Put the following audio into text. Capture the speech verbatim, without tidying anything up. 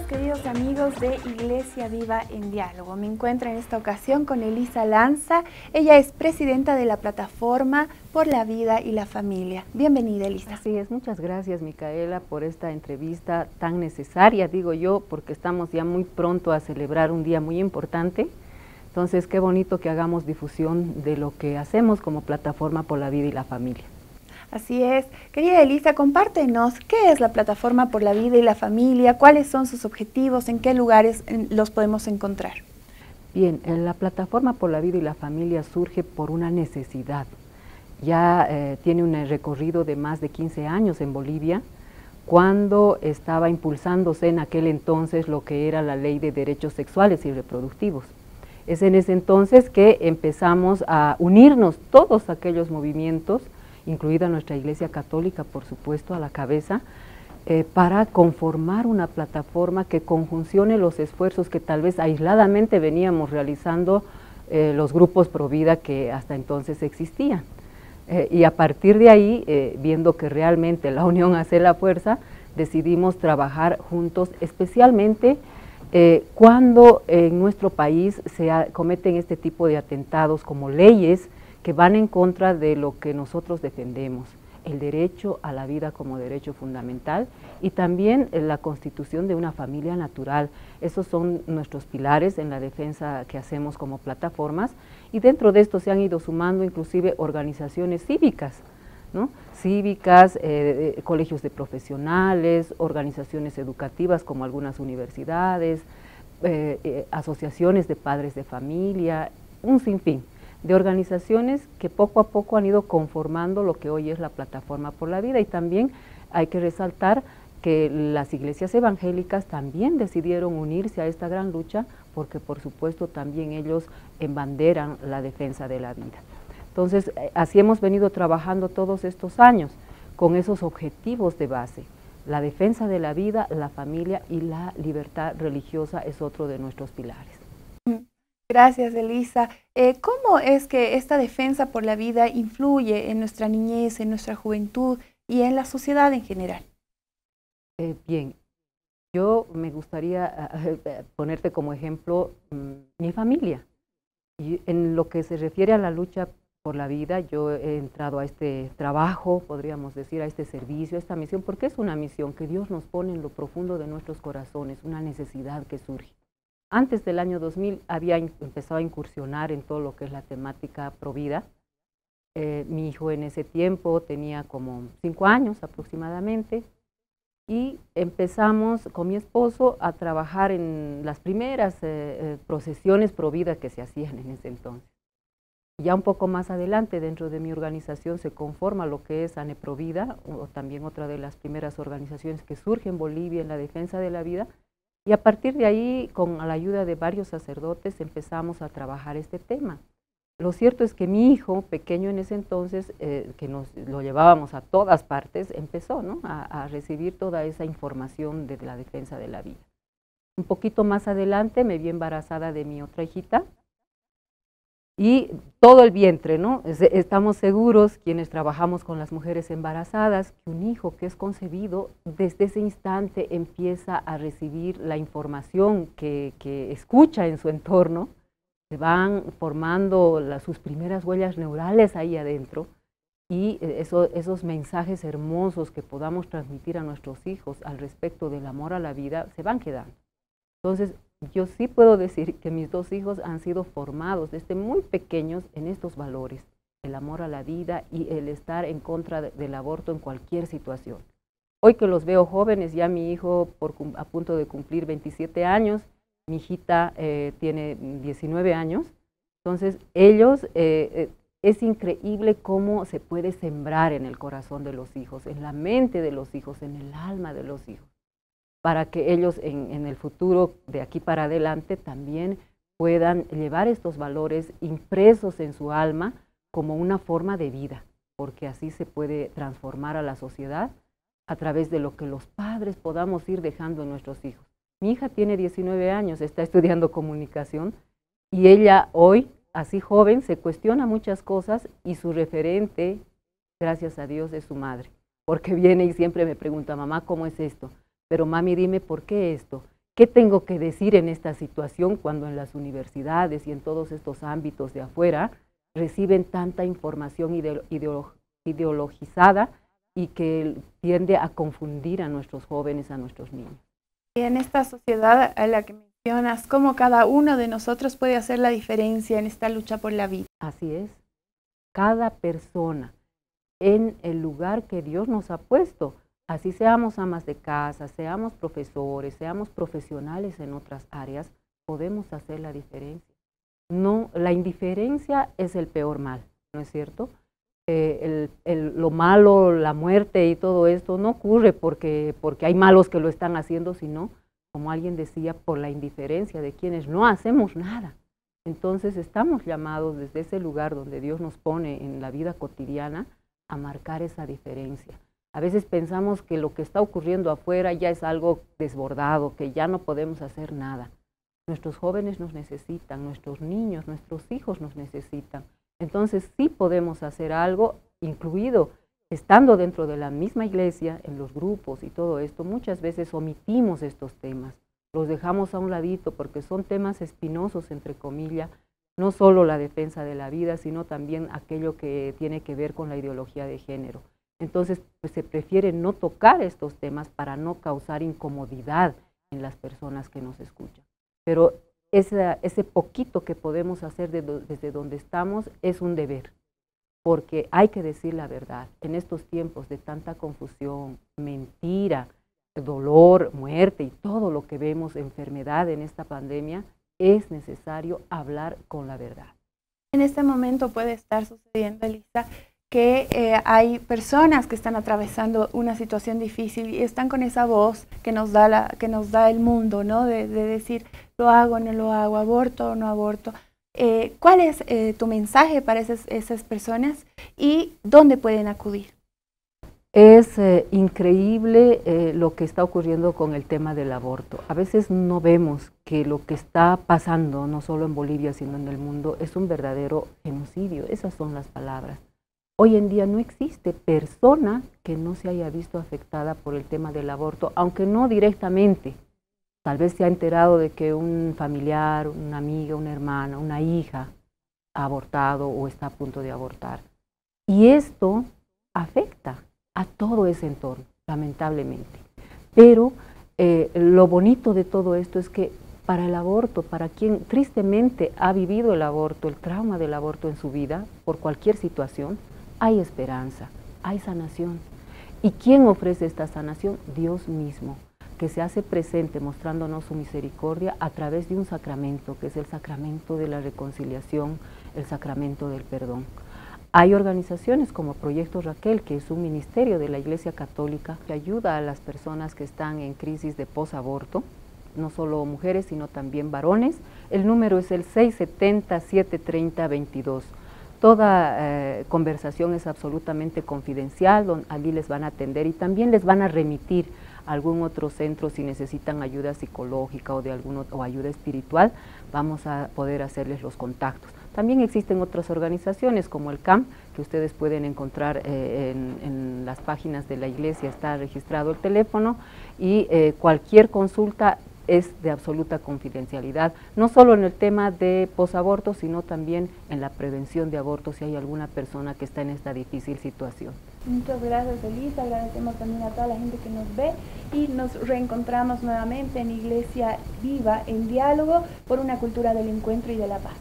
todos, queridos amigos de Iglesia Viva en Diálogo. Me encuentro en esta ocasión con Elisa Lanza. Ella es presidenta de la Plataforma por la Vida y la Familia. Bienvenida, Elisa. Así es, muchas gracias, Micaela, por esta entrevista tan necesaria, digo yo, porque estamos ya muy pronto a celebrar un día muy importante. Entonces, qué bonito que hagamos difusión de lo que hacemos como Plataforma por la Vida y la Familia. Así es. Querida Elisa, compártenos, ¿qué es la Plataforma por la Vida y la Familia? ¿Cuáles son sus objetivos? ¿En qué lugares los podemos encontrar? Bien, la Plataforma por la Vida y la Familia surge por una necesidad. Ya eh, tiene un recorrido de más de quince años en Bolivia, cuando estaba impulsándose en aquel entonces lo que era la Ley de Derechos Sexuales y Reproductivos. Es en ese entonces que empezamos a unirnos todos aquellos movimientos, incluida nuestra Iglesia Católica, por supuesto, a la cabeza, eh, para conformar una plataforma que conjuncione los esfuerzos que tal vez aisladamente veníamos realizando eh, los grupos pro vida que hasta entonces existían. Eh, y a partir de ahí, eh, viendo que realmente la unión hace la fuerza, decidimos trabajar juntos, especialmente eh, cuando en nuestro país se cometen este tipo de atentados como leyes que van en contra de lo que nosotros defendemos, el derecho a la vida como derecho fundamental y también la constitución de una familia natural. Esos son nuestros pilares en la defensa que hacemos como plataformas, y dentro de esto se han ido sumando inclusive organizaciones cívicas, ¿no? Cívicas, eh, colegios de profesionales, organizaciones educativas como algunas universidades, eh, eh, asociaciones de padres de familia, un sinfín de organizaciones que poco a poco han ido conformando lo que hoy es la Plataforma por la Vida. Y también hay que resaltar que las iglesias evangélicas también decidieron unirse a esta gran lucha, porque por supuesto también ellos embanderan la defensa de la vida. Entonces, así hemos venido trabajando todos estos años, con esos objetivos de base. La defensa de la vida, la familia y la libertad religiosa es otro de nuestros pilares. Gracias, Elisa. Eh, ¿Cómo es que esta defensa por la vida influye en nuestra niñez, en nuestra juventud y en la sociedad en general? Eh, bien, yo me gustaría eh, ponerte como ejemplo mmm, mi familia. Y en lo que se refiere a la lucha por la vida, yo he entrado a este trabajo, podríamos decir, a este servicio, a esta misión, porque es una misión que Dios nos pone en lo profundo de nuestros corazones, una necesidad que surge. Antes del año dos mil había empezado a incursionar en todo lo que es la temática pro vida. Eh, mi hijo en ese tiempo tenía como cinco años aproximadamente, y empezamos con mi esposo a trabajar en las primeras eh, procesiones pro vida que se hacían en ese entonces. Ya un poco más adelante, dentro de mi organización se conforma lo que es ANEPROVIDA, o también otra de las primeras organizaciones que surge en Bolivia en la defensa de la vida. Y a partir de ahí, con la ayuda de varios sacerdotes, empezamos a trabajar este tema. Lo cierto es que mi hijo, pequeño en ese entonces, eh, que nos lo llevábamos a todas partes, empezó, ¿no?, a, a recibir toda esa información de la defensa de la vida. Un poquito más adelante me vi embarazada de mi otra hijita, y todo el vientre, ¿no? Estamos seguros, quienes trabajamos con las mujeres embarazadas, que un hijo que es concebido, desde ese instante empieza a recibir la información que, que escucha en su entorno. Se van formando la, sus primeras huellas neurales ahí adentro, y eso, esos mensajes hermosos que podamos transmitir a nuestros hijos al respecto del amor a la vida se van quedando. Entonces, yo sí puedo decir que mis dos hijos han sido formados desde muy pequeños en estos valores, el amor a la vida y el estar en contra de, del aborto en cualquier situación. Hoy que los veo jóvenes, ya mi hijo por, a punto de cumplir veintisiete años, mi hijita eh, tiene diecinueve años, entonces ellos, eh, eh, es increíble cómo se puede sembrar en el corazón de los hijos, en la mente de los hijos, en el alma de los hijos, para que ellos en, en el futuro, de aquí para adelante, también puedan llevar estos valores impresos en su alma como una forma de vida, porque así se puede transformar a la sociedad a través de lo que los padres podamos ir dejando en nuestros hijos. Mi hija tiene diecinueve años, está estudiando comunicación, y ella hoy, así joven, se cuestiona muchas cosas, y su referente, gracias a Dios, es su madre, porque viene y siempre me pregunta, mamá, ¿cómo es esto? Pero mami, dime por qué esto. ¿Qué tengo que decir en esta situación cuando en las universidades y en todos estos ámbitos de afuera reciben tanta información ideolo- ideolo- ideologizada y que tiende a confundir a nuestros jóvenes, a nuestros niños? En esta sociedad a la que mencionas, ¿cómo cada uno de nosotros puede hacer la diferencia en esta lucha por la vida? Así es. Cada persona en el lugar que Dios nos ha puesto, así seamos amas de casa, seamos profesores, seamos profesionales en otras áreas, podemos hacer la diferencia. No, la indiferencia es el peor mal, ¿no es cierto? Eh, el, el, lo malo, la muerte y todo esto no ocurre porque, porque hay malos que lo están haciendo, sino, como alguien decía, por la indiferencia de quienes no hacemos nada. Entonces estamos llamados desde ese lugar donde Dios nos pone en la vida cotidiana a marcar esa diferencia. A veces pensamos que lo que está ocurriendo afuera ya es algo desbordado, que ya no podemos hacer nada. Nuestros jóvenes nos necesitan, nuestros niños, nuestros hijos nos necesitan. Entonces sí podemos hacer algo, incluido estando dentro de la misma iglesia, en los grupos y todo esto. Muchas veces omitimos estos temas, los dejamos a un ladito porque son temas espinosos, entre comillas, no solo la defensa de la vida, sino también aquello que tiene que ver con la ideología de género. Entonces pues, se prefiere no tocar estos temas para no causar incomodidad en las personas que nos escuchan. Pero ese, ese poquito que podemos hacer de, desde donde estamos es un deber, porque hay que decir la verdad. En estos tiempos de tanta confusión, mentira, dolor, muerte y todo lo que vemos, enfermedad en esta pandemia, es necesario hablar con la verdad. En este momento puede estar sucediendo, Elisa, que eh, hay personas que están atravesando una situación difícil y están con esa voz que nos da, la, que nos da el mundo, ¿no? De, de decir, lo hago, no lo hago, aborto o no aborto. Eh, ¿Cuál es eh, tu mensaje para esas, esas personas y dónde pueden acudir? Es eh, increíble eh, lo que está ocurriendo con el tema del aborto. A veces no vemos que lo que está pasando, no solo en Bolivia, sino en el mundo, es un verdadero genocidio. Esas son las palabras. Hoy en día no existe persona que no se haya visto afectada por el tema del aborto, aunque no directamente. Tal vez se ha enterado de que un familiar, una amiga, una hermana, una hija ha abortado o está a punto de abortar. Y esto afecta a todo ese entorno, lamentablemente. Pero eh, lo bonito de todo esto es que para el aborto, para quien tristemente ha vivido el aborto, el trauma del aborto en su vida, por cualquier situación, hay esperanza, hay sanación. ¿Y quién ofrece esta sanación? Dios mismo, que se hace presente mostrándonos su misericordia a través de un sacramento, que es el sacramento de la reconciliación, el sacramento del perdón. Hay organizaciones como Proyecto Raquel, que es un ministerio de la Iglesia Católica, que ayuda a las personas que están en crisis de posaborto, no solo mujeres, sino también varones. El número es el seis siete cero, siete tres cero, veintidós. Toda eh, conversación es absolutamente confidencial, donde allí les van a atender y también les van a remitir a algún otro centro si necesitan ayuda psicológica o, de algún otro, o ayuda espiritual, vamos a poder hacerles los contactos. También existen otras organizaciones como el C A M, que ustedes pueden encontrar eh, en, en las páginas de la iglesia, está registrado el teléfono y eh, cualquier consulta es de absoluta confidencialidad, no solo en el tema de posaborto, sino también en la prevención de aborto, si hay alguna persona que está en esta difícil situación. Muchas gracias, Elisa, agradecemos también a toda la gente que nos ve y nos reencontramos nuevamente en Iglesia Viva en Diálogo por una cultura del encuentro y de la paz.